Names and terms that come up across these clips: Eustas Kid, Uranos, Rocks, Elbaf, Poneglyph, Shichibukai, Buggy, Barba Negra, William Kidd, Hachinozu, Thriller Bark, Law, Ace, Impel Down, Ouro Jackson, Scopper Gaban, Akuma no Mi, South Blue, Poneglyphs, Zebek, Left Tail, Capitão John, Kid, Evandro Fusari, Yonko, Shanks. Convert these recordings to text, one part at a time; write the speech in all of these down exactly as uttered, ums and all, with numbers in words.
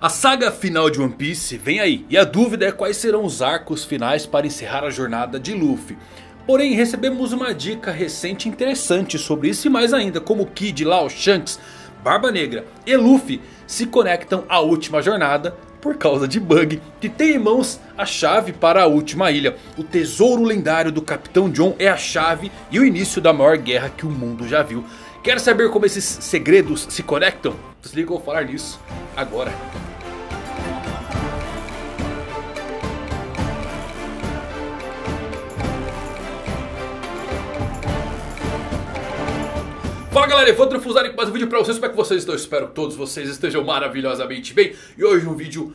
A saga final de One Piece vem aí, e a dúvida é quais serão os arcos finais para encerrar a jornada de Luffy. Porém, recebemos uma dica recente interessante sobre isso e mais ainda como Kid, Law, Shanks, Barba Negra e Luffy se conectam à última jornada por causa de Buggy, que tem em mãos a chave para a última ilha. O tesouro lendário do Capitão John é a chave e o início da maior guerra que o mundo já viu. Quer saber como esses segredos se conectam? Se liga, eu vou falar nisso agora. Fala galera, Evandro Fusari com mais um vídeo pra vocês. Como é que vocês estão? Eu espero que todos vocês estejam maravilhosamente bem. E hoje um vídeo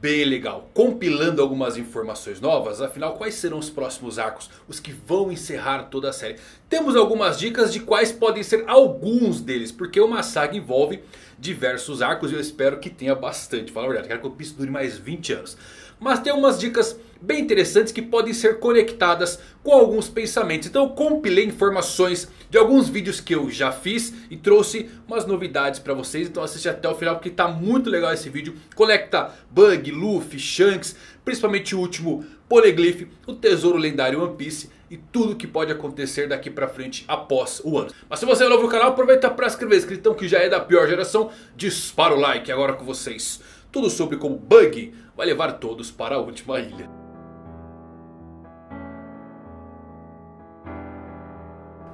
bem legal, compilando algumas informações novas. Afinal, quais serão os próximos arcos, os que vão encerrar toda a série? Temos algumas dicas de quais podem ser alguns deles, porque uma saga envolve diversos arcos e eu espero que tenha bastante. Fala a verdade, quero que o One Piece dure mais vinte anos. Mas tem umas dicas bem interessantes que podem ser conectadas com alguns pensamentos. Então eu compilei informações de alguns vídeos que eu já fiz e trouxe umas novidades para vocês. Então assiste até o final porque tá muito legal esse vídeo. Conecta Buggy, Luffy, Shanks, principalmente o último Poneglyph, o tesouro lendário One Piece e tudo que pode acontecer daqui pra frente após o ano. Mas se você é novo no canal, aproveita para se inscrever. Inscritão que já é da pior geração, dispara o like agora com vocês. Tudo sobre como Buggy vai levar todos para a última ilha.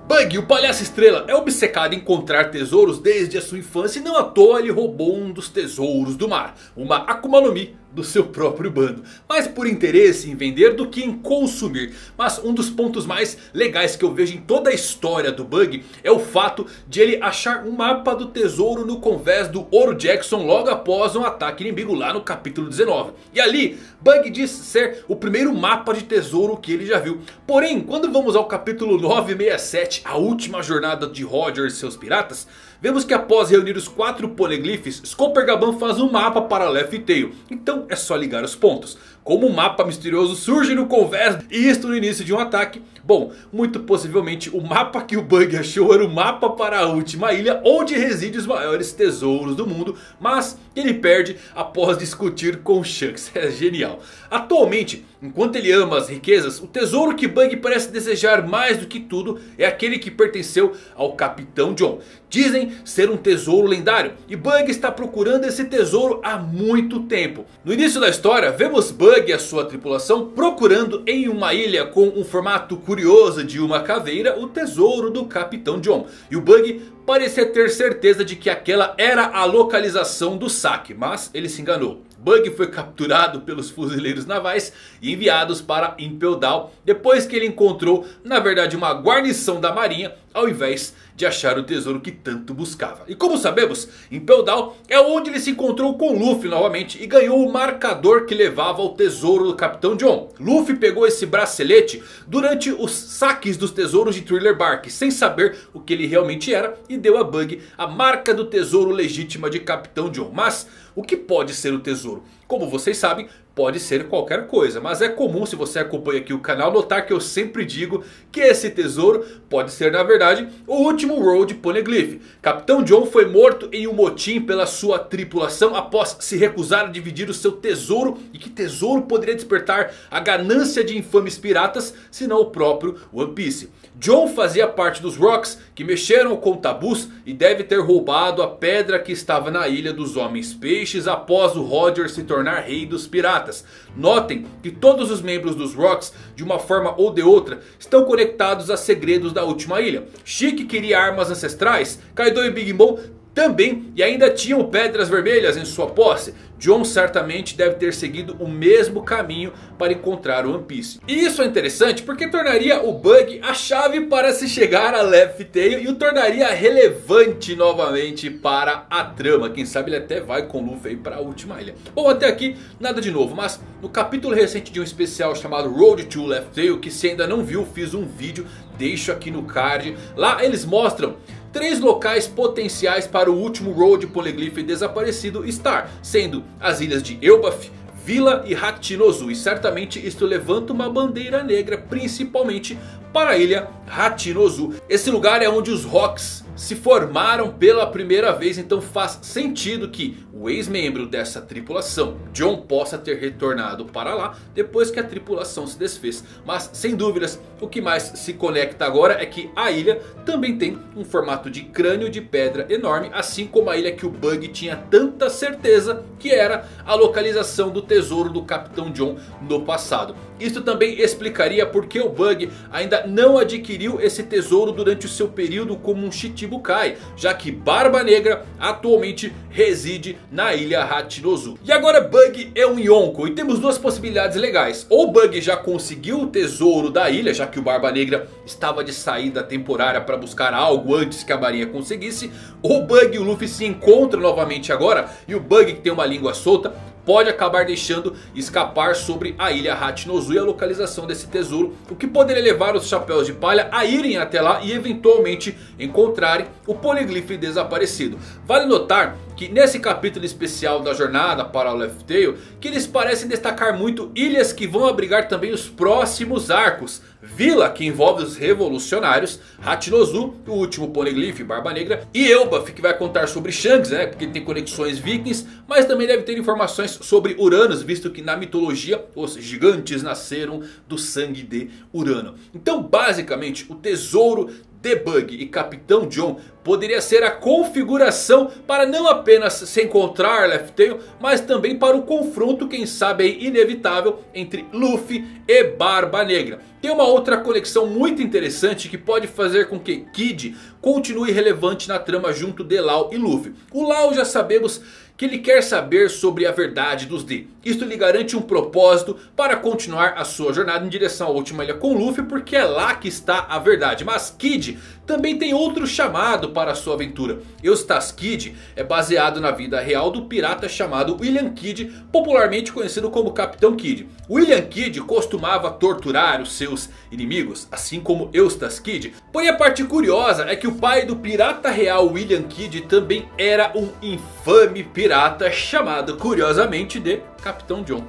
Buggy, o palhaço estrela, é obcecado em encontrar tesouros desde a sua infância e não à toa ele roubou um dos tesouros do mar, uma Akuma no Mi do seu próprio bando, mais por interesse em vender do que em consumir. Mas um dos pontos mais legais que eu vejo em toda a história do Buggy é o fato de ele achar um mapa do tesouro no convés do Ouro Jackson logo após um ataque inimigo lá no capítulo dezenove. E ali Buggy diz ser o primeiro mapa de tesouro que ele já viu. Porém, quando vamos ao capítulo novecentos e sessenta e sete, a última jornada de Roger e seus piratas, vemos que após reunir os quatro Poneglyphs, Scopper Gaban faz um mapa para Left Tail. Então é só ligar os pontos. Como um mapa misterioso surge no convés e isto no início de um ataque. Bom, muito possivelmente o mapa que o Buggy achou era o mapa para a última ilha, onde reside os maiores tesouros do mundo, mas ele perde após discutir com Shanks. É genial. Atualmente, enquanto ele ama as riquezas, o tesouro que Buggy parece desejar mais do que tudo é aquele que pertenceu ao Capitão John. Dizem ser um tesouro lendário e Buggy está procurando esse tesouro há muito tempo. No início da história, vemos Buggy e a sua tripulação procurando em uma ilha com um formato curioso de uma caveira o tesouro do Capitão John. E o Buggy parecia ter certeza de que aquela era a localização do saque, mas ele se enganou. Buggy foi capturado pelos fuzileiros navais e enviados para Impel Down, depois que ele encontrou, na verdade, uma guarnição da marinha, ao invés de achar o tesouro que tanto buscava. E como sabemos, Impel Down é onde ele se encontrou com Luffy novamente e ganhou o marcador que levava ao tesouro do Capitão John. Luffy pegou esse bracelete durante os saques dos tesouros de Thriller Bark, sem saber o que ele realmente era, e deu a Buggy a marca do tesouro legítima de Capitão John. Mas o que pode ser o tesouro? Como vocês sabem, pode ser qualquer coisa, mas é comum, se você acompanha aqui o canal, notar que eu sempre digo que esse tesouro pode ser, na verdade, o último Road Poneglyph. Capitão John foi morto em um motim pela sua tripulação após se recusar a dividir o seu tesouro. E que tesouro poderia despertar a ganância de infames piratas, se não o próprio One Piece? John fazia parte dos Rocks, que mexeram com tabus, e deve ter roubado a pedra que estava na ilha dos homens peixes após o Roger se tornar rei dos piratas. Notem que todos os membros dos Rocks, de uma forma ou de outra, estão conectados a segredos da última ilha. Chique queria armas ancestrais, Kaido e Big Mom também, e ainda tinham pedras vermelhas em sua posse. John certamente deve ter seguido o mesmo caminho para encontrar o One Piece. E isso é interessante porque tornaria o Buggy a chave para se chegar a Left Tail e o tornaria relevante novamente para a trama. Quem sabe ele até vai com o Luffy para a última ilha. Bom, até aqui nada de novo, mas no capítulo recente de um especial chamado Road to Left Tail, que se ainda não viu, fiz um vídeo, deixo aqui no card. Lá eles mostram três locais potenciais para o último Road Poneglyph desaparecido estar, sendo as ilhas de Elbaf, Vila e Hachinozu. E certamente isto levanta uma bandeira negra, principalmente para a ilha Hachinozu. Esse lugar é onde os Rocks se formaram pela primeira vez, então faz sentido que o ex-membro dessa tripulação, John, possa ter retornado para lá depois que a tripulação se desfez. Mas sem dúvidas, o que mais se conecta agora é que a ilha também tem um formato de crânio de pedra enorme, assim como a ilha que o Buggy tinha tanta certeza que era a localização do tesouro do Capitão John no passado. Isso também explicaria porque o Buggy ainda não adquiriu esse tesouro durante o seu período como um Shichibukai, já que Barba Negra atualmente reside na ilha Hachinozu. E agora Buggy é um Yonko e temos duas possibilidades legais. Ou Buggy já conseguiu o tesouro da ilha, já que o Barba Negra estava de saída temporária para buscar algo antes que a marinha conseguisse. Ou Buggy e o Luffy se encontram novamente agora e o Buggy, que tem uma língua solta, pode acabar deixando escapar sobre a ilha Hachinozu e a localização desse tesouro, o que poderia levar os Chapéus de Palha a irem até lá e eventualmente encontrarem o Poneglyph desaparecido. Vale notar que nesse capítulo especial da jornada para o Left Tail, que eles parecem destacar muito ilhas que vão abrigar também os próximos arcos. Vila, que envolve os revolucionários, Hachinozu, o último Poneglyph, Barba Negra, e Elbaf, que vai contar sobre Shanks, né? Porque ele tem conexões vikings, mas também deve ter informações sobre Uranos, visto que na mitologia os gigantes nasceram do sangue de Urano. Então basicamente o tesouro de Buggy e Capitão John poderia ser a configuração para não apenas se encontrar Left Tail, mas também para o confronto, quem sabe aí, inevitável entre Luffy e Barba Negra. Tem uma outra conexão muito interessante que pode fazer com que Kid continue relevante na trama junto de Law e Luffy. O Law já sabemos que ele quer saber sobre a verdade dos D. Isto lhe garante um propósito para continuar a sua jornada em direção à última ilha com Luffy, porque é lá que está a verdade. Mas Kid também tem outro chamado para a sua aventura. Eustas Kid é baseado na vida real do pirata chamado William Kidd, popularmente conhecido como Capitão Kidd. William Kidd costumava torturar os seus inimigos, assim como Eustas Kid. Porém a parte curiosa é que o pai do pirata real William Kidd também era um infame pirata chamado curiosamente de Capitão John.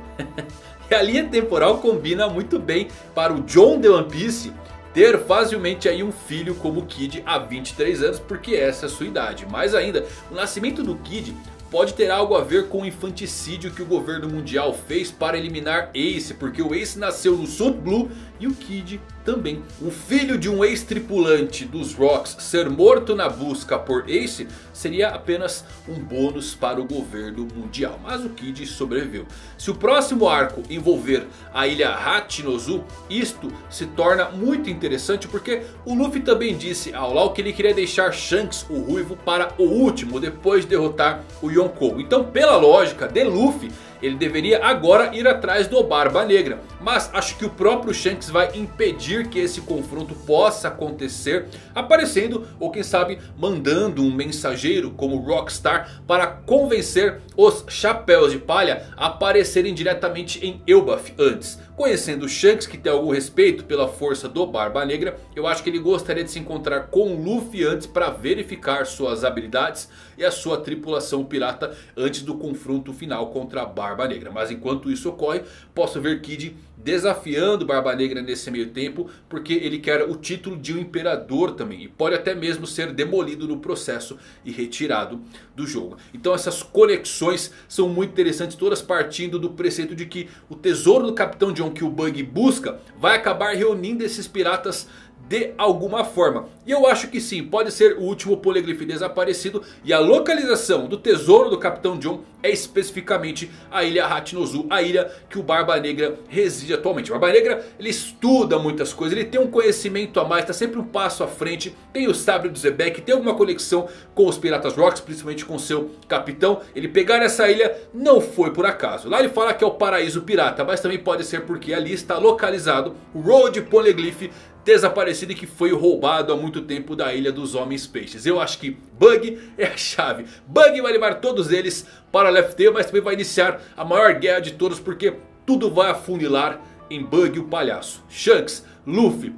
E a linha temporal combina muito bem para o John de One Piece ter facilmente aí um filho como Kid há vinte e três anos, porque essa é a sua idade. Mais ainda, o nascimento do Kid pode ter algo a ver com o infanticídio que o governo mundial fez para eliminar Ace, porque o Ace nasceu no South Blue e o Kid também. O filho de um ex-tripulante dos Rocks ser morto na busca por Ace seria apenas um bônus para o governo mundial, mas o Kid sobreviveu. Se o próximo arco envolver a ilha Hachinozu, isto se torna muito interessante, porque o Luffy também disse ao Law que ele queria deixar Shanks, o ruivo, para o último, depois de derrotar o Yonko. Então pela lógica de Luffy, ele deveria agora ir atrás do Barba Negra, mas acho que o próprio Shanks vai impedir que esse confronto possa acontecer, aparecendo ou quem sabe mandando um mensageiro como Rockstar para convencer os Chapéus de Palha a aparecerem diretamente em Elbaf antes. Conhecendo Shanks, que tem algum respeito pela força do Barba Negra, eu acho que ele gostaria de se encontrar com Luffy antes para verificar suas habilidades e a sua tripulação pirata antes do confronto final contra a Barba Negra. Mas enquanto isso ocorre, posso ver Kid desafiando Barba Negra nesse meio tempo, porque ele quer o título de um imperador também, e pode até mesmo ser demolido no processo e retirado do jogo. Então essas conexões são muito interessantes, todas partindo do preceito de que o tesouro do Capitão John que o Buggy busca vai acabar reunindo esses piratas de alguma forma. E eu acho que sim, pode ser o último Poneglyph desaparecido. E a localização do tesouro do Capitão John é especificamente a ilha Hachinozu, a ilha que o Barba Negra reside atualmente. O Barba Negra, ele estuda muitas coisas, ele tem um conhecimento a mais, está sempre um passo à frente. Tem o sabre do Zebek, tem alguma conexão com os piratas Rocks, principalmente com seu capitão. Ele pegar essa ilha não foi por acaso. Lá ele fala que é o paraíso pirata, mas também pode ser porque ali está localizado o Road Poneglyph desaparecido e que foi roubado há muito tempo da ilha dos Homens Peixes. Eu acho que Buggy é a chave. Buggy vai levar todos eles para Left Tail, mas também vai iniciar a maior guerra de todos, porque tudo vai afunilar em Buggy o palhaço. Shanks, Luffy,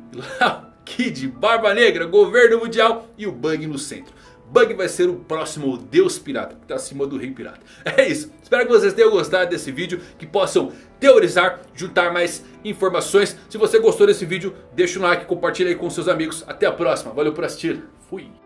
Kid, Barba Negra, governo mundial e o Buggy no centro. Buggy vai ser o próximo Deus Pirata, que está acima do Rei Pirata. É isso, espero que vocês tenham gostado desse vídeo, que possam teorizar, juntar mais informações. Se você gostou desse vídeo, deixa um like, compartilha aí com seus amigos. Até a próxima, valeu por assistir, fui!